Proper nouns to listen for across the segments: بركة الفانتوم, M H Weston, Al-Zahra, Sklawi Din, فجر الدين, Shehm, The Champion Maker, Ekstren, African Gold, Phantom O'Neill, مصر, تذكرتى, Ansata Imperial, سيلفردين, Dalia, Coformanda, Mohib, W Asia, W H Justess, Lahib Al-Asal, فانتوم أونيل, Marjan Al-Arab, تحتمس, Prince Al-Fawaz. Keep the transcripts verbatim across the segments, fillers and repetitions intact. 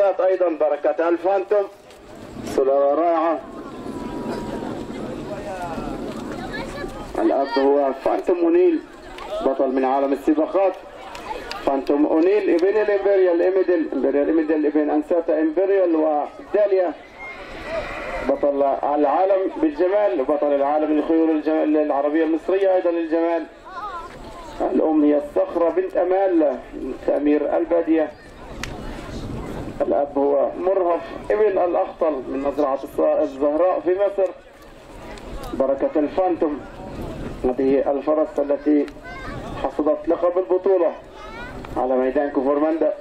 الأستاذ أيضا بركة الفانتوم صورة رائعة. الأب هو فانتوم أونيل بطل من عالم السباقات. فانتوم أونيل ابن الإمبريال إميدل إمبريال إميدل ابن أنساتا إمبريال وداليا بطل العالم بالجمال وبطل العالم للخيول العربية المصرية أيضا للجمال. الأم هي الصخرة بنت أمال تأمير البادية. الأب هو مرهف ابن الأخطل من مزرعة الزهراء في مصر. بركة الفانتوم هذه الفرس التي حصدت لقب البطولة على ميدان كوفورماندا.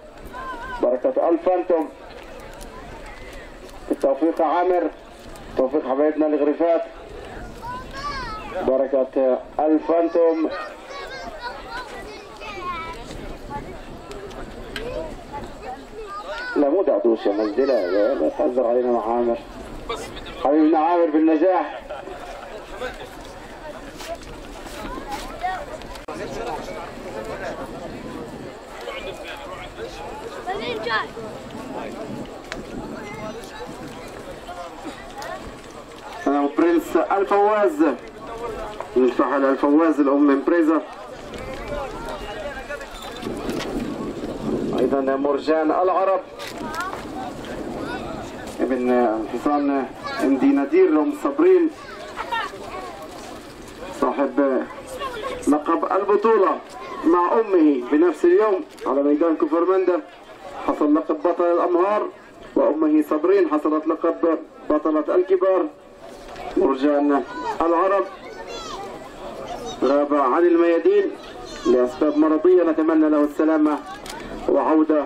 بركة الفانتوم. توفيق عامر، توفيق حبايبنا الغرفات. بركة الفانتوم. لا مو دعتوش يا مزدلة، لا تحذر علينا مع عامر. حبيبنا عامر بالنجاح. أنا برنس الفواز من فحل الفواز الأم من بريزة. أيضا مرجان العرب ابن حسان مدي نادير لأم صابرين صاحب لقب البطولة مع أمه بنفس اليوم على ميدان كوفورماندا. حصل لقب بطل الأمهار وأمه صابرين حصلت لقب بطلة الكبار. مرجان العرب غاب عن الميادين لأسباب مرضية، نتمنى له السلامة وعودة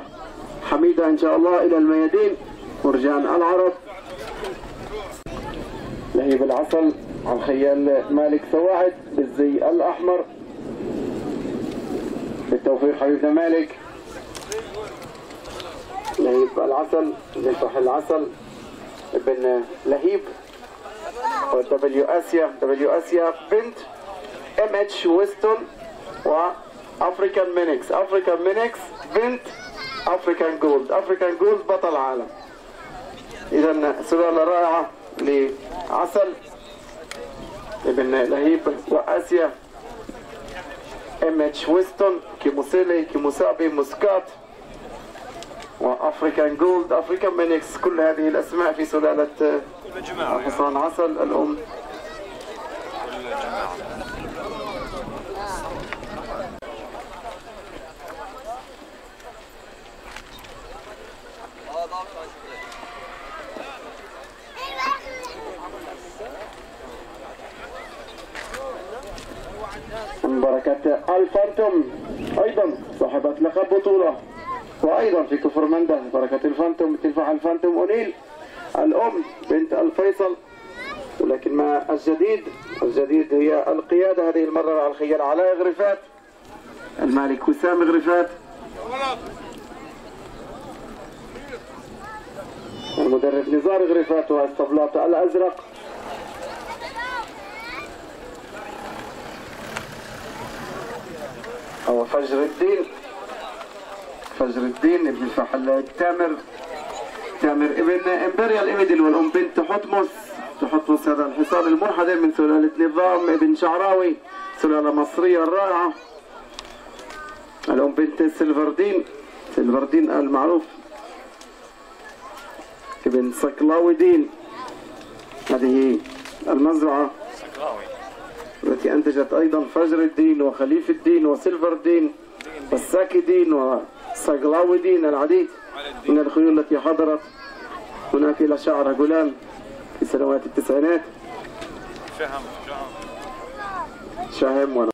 حميدة إن شاء الله إلى الميادين. مرجان العرب. لهيب العسل عن خيال مالك سواعد بالزي الأحمر. بالتوفيق حبيبنا مالك. لهيب العسل ابن فحل العسل ابن لهيب دبليو اسيا دبليو اسيا بنت ام اتش ويستون وافريكان مينكس افريكان مينكس بنت افريكان جولد افريكان جولد بطل عالم. اذا سلالة رائعة لعسل ابن لهيب واسيا ام اتش ويستون كيموسيلي كيموسابي موسكات وافريكان جولد افريكان مينكس. كل هذه الاسماء في سلالة حصان عسل الأم. بركة الفانتوم أيضا صاحبة لقب بطولة وأيضا في كوفورماندا. بركة الفانتوم تنفع الفانتوم أونيل الأم بنت الفيصل، ولكن مع الجديد الجديد هي القيادة هذه المرة على الخيال علاء غرفات المالك وسام غرفات. المدرب نزار غرفات والصبلاط الأزرق. أو فجر الدين فجر الدين ابن الفحل التامر تامر ابن امبريال ايميدل والام بنت تحتمس تحتمس هذا الحصان المنحدر من سلاله نظام ابن شعراوي سلاله مصريه رائعه. الام بنت سيلفردين سيلفردين المعروف ابن سكلاوي دين. هذه المزرعه التي انتجت ايضا فجر الدين وخليف الدين وسيلفردين والساكي دين وسكلاوي دين العديد من الخيول التي حضرت هناك إلى شعر غلام في سنوات التسعينات. شهم شهم ولا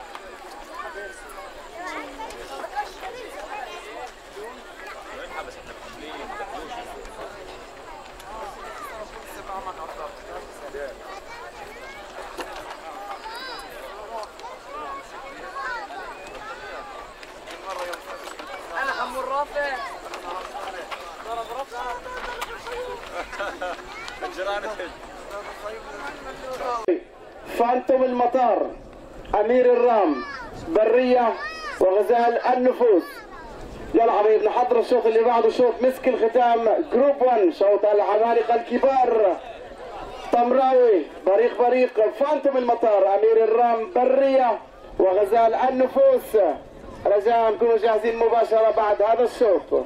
فانتوم المطار أمير الرام برية وغزال النفوس يلا حبايبنا نحضر الشوط اللي بعده، شوط مسك الختام جروب واحد، شوط العمالقه الكبار طمراوي بريق بريق فانتوم المطار امير الرام بريه وغزال النفوس. رجاء نكونوا جاهزين مباشره بعد هذا الشوط.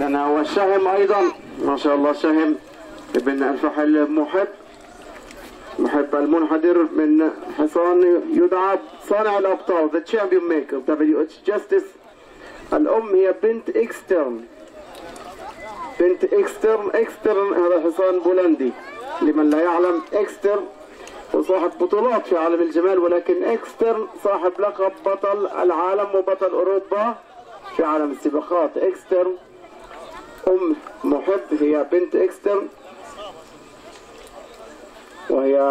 لنا هو شهم ايضا ما شاء الله، شهم ابن الفحل محب محب المنحدر من حصان يدعى صانع الابطال The Champion Maker دبليو اتش جاستس. الام هي بنت اكسترن، بنت اكسترن اكسترن هذا حصان بولندي لمن لا يعلم. اكسترن وصاحب بطولات في عالم الجمال، ولكن اكسترن صاحب لقب بطل العالم وبطل اوروبا في عالم السباقات. اكسترن ام محب هي بنت اكسترن وهي يلا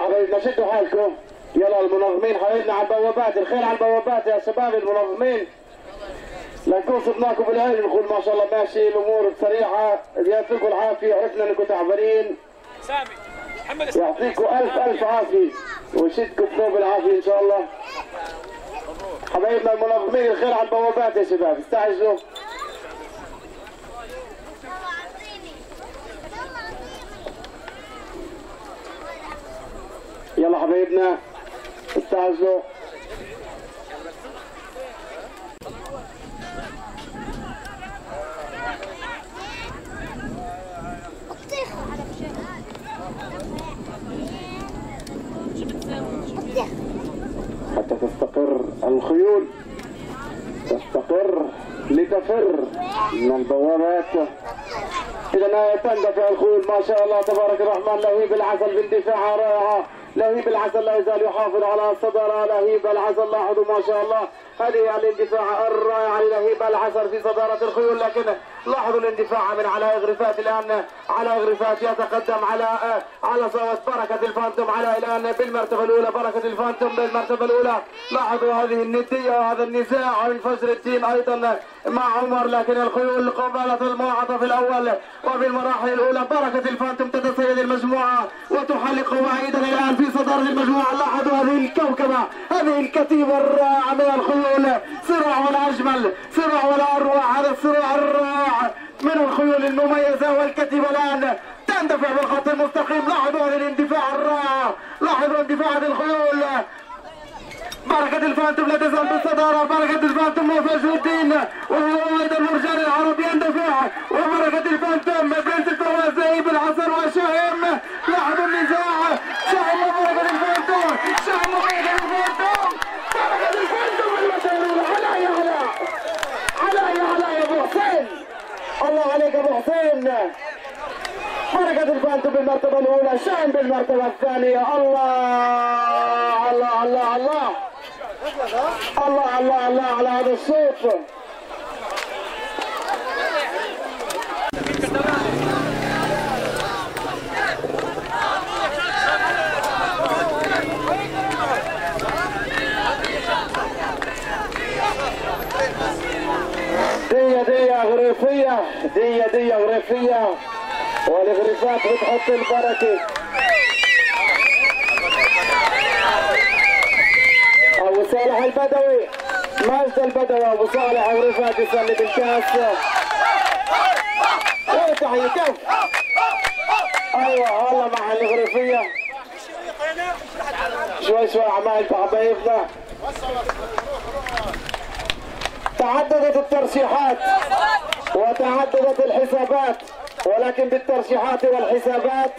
حبايبنا شدوا حالكم. يلا المنظمين حبايبنا على البوابات، الخير على البوابات يا شباب المنظمين، لنكون صدناكم بالعين نقول ما شاء الله ماشي الامور سريعه. يعطيكم العافيه، عرفنا انكم تعبانين، يعطيكم الف الف عافيه ويشدكم بثوب العافيه ان شاء الله. حبايبنا المنظمين الخير على البوابات يا شباب، استعجلوا. يلا حبايبنا استعجلوا. حتى تستقر الخيول، تستقر لتفر من البوابات. إذا تندفع الخيول ما شاء الله تبارك الرحمن. لهيب العسل باندفاعها رائعة، لهيب العسل لا يزال يحافظ على صدرها. لهيب العسل لاحظوا ما شاء الله هذه الاندفاع الرائعة للهيب العسل في صدارة الخيول، لكن لاحظوا الاندفاع من على اغرفات الان، على اغرفات يتقدم على على صوت بركة الفانتوم على الان بالمرتبة الأولى. بركة الفانتوم بالمرتبة الأولى. لاحظوا هذه الندية وهذا النزاع من فجر الدين أيضا مع عمر، لكن الخيول قبلت الموعظة في الأول وفي المراحل الأولى. بركة الفانتوم تتسيد المجموعة وتحلق بعيدا الان في صدارة المجموعة. لاحظوا هذه الكوكبة، هذه الكتيبة الرائعة من الخيول. صراع ولا أجمل، صراع ولا أروع، هذا الصراع الرائع من الخيول المميزة. والكتيبة الآن تندفع بالخط المستقيم. لاحظوا هذا الاندفاع الرائع، لاحظوا اندفاع هذه الخيول. بركة الفانتوم لا تزال بالصدارة، بركة الفانتوم وفجر الدين وهو أيضا مرجان العرب يندفع، وبركة الفانتوم بنت الفواز لهيب العسل وشهم. لاحظوا النزاع، شهم بركة الفانتوم، شهم بركة الفانتوم، بركة الفانتوم المسيرون. هلا يا هلا، هلا يا هلا يا أبو حسين، الله عليك أبو حسين. بركة الفانتوم بالمرتبة الأولى، شهم بالمرتبة الثانية. الله الله الله الله الله الله الله على هذا الصوت. شرقيه وريفيه والغرفات بتحط البركه ابو صالح البدوي مجد البدوي ابو صالح ورفات يسلم الكاس وتحية ايوه والله مع الغرفيه شوي شوي عمال حبايبنا تعددت الترشيحات وتعددت الحسابات ولكن بالترشيحات والحسابات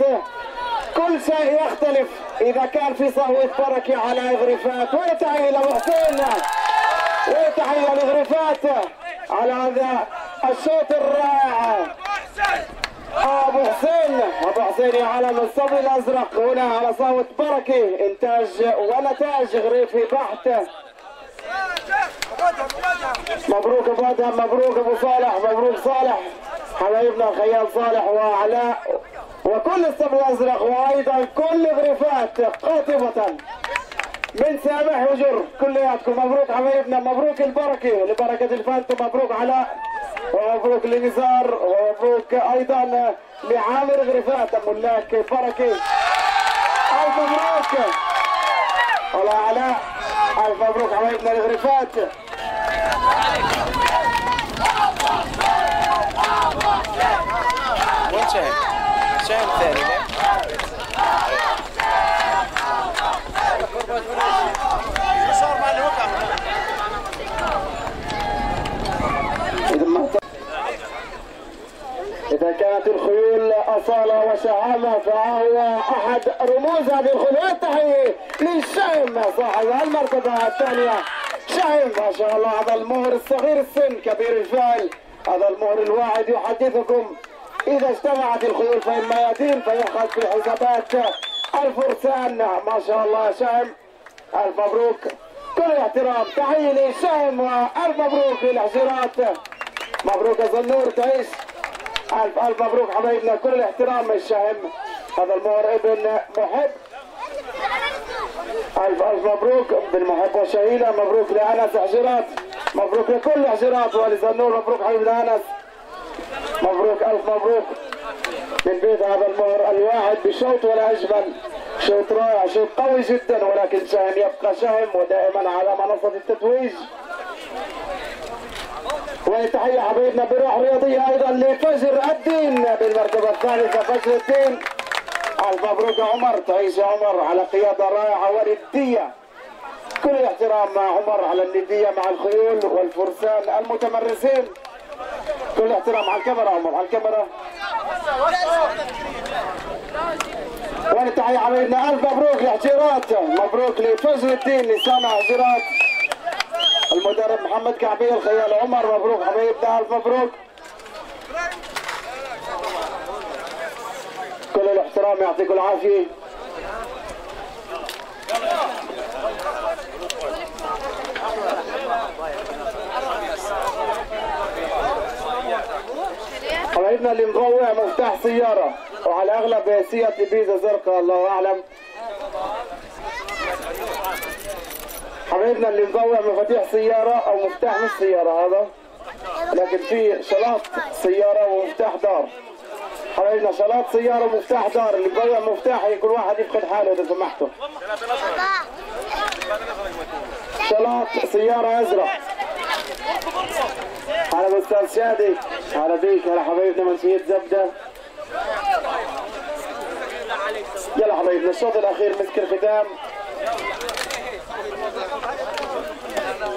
كل شيء يختلف اذا كان في صهوة بركة على غرفات وتحية لمحسن وتحية لغرفات على هذا الشوط الرائع ابو حسين ابو حسين يا عالم الصبي الازرق هنا على صهوة بركة انتاج ونتاج غريفي بحت مبروك ابو ادهم مبروك ابو صالح مبروك صالح حبايبنا خيال صالح وعلاء وكل الصف الازرق وايضا كل غرفات قاطبة من سامح وجر كلياتكم مبروك حبايبنا مبروك البركة لبركة الفانتوم مبروك علاء ومبروك لنزار ومبروك ايضا لعامر غرفات ملاك بركة الف مبروك والله علاء الف مبروك حبايبنا الغرفات وين شايف؟ شايف ثاني إذا كانت الخيول أصالة وشهامة فهو أحد رموز هذه الخيول والتحية للشهم صاحب المرتبة الثانية شهم ما شاء الله هذا المهر الصغير السن كبير الفاعل هذا المهر الواحد يحدثكم إذا اجتمعت الخيول فإن ما يتم فيأخذ في الحسابات الفرسان ما شاء الله شهم ألف مبروك كل احترام تحية لشهم وألف مبروك للحشرات مبروك يا زنور تعيش ألف ألف مبروك حبايبنا كل الاحترام للشهم هذا المهر ابن محب ألف ألف مبروك ابن محب وشهيلة مبروك لأنس حشرات مبروك لكل حشرات ولزنور مبروك حبيبنا أنس مبروك ألف مبروك من بيت هذا المهر الواحد بشوط ولا أجمل شوط رائع شوط قوي جدا ولكن شهم يبقى شهم ودائما على منصة التتويج وتحية حبيبنا بروح رياضية أيضا لفجر الدين بالمرتبة الثالثة فجر الدين ألف مبروك عمر تعيش يا عمر على قيادة رائعة وردية كل احترام مع عمر على الندية مع الخيول والفرسان المتمرسين كل احترام على الكاميرا عمر على الكاميرا ونتحية حبايبنا ألف مبروك لحجيرات مبروك لفجر الدين لسامة حجيرات المدرب محمد كعبي الخيال عمر مبروك حبايبنا ألف مبروك كل الاحترام يعطيكم العافية حبايبنا اللي مروع مفتاح سيارة وعلى اغلب سيارة بيزا زرقاء الله اعلم حبايبنا اللي مروع مفاتيح سيارة او مفتاح مش سيارة هذا لكن في شلاط سيارة ومفتاح دار حبايبنا شلاط سيارة ومفتاح دار اللي مروع مفتاح كل واحد يفقد حاله اذا سمحتوا شلاط سيارة ازرق على أستاذ شادي على بيك على حبايبنا منشية زبدة يلا حبايبنا الشوط الأخير مسك الختام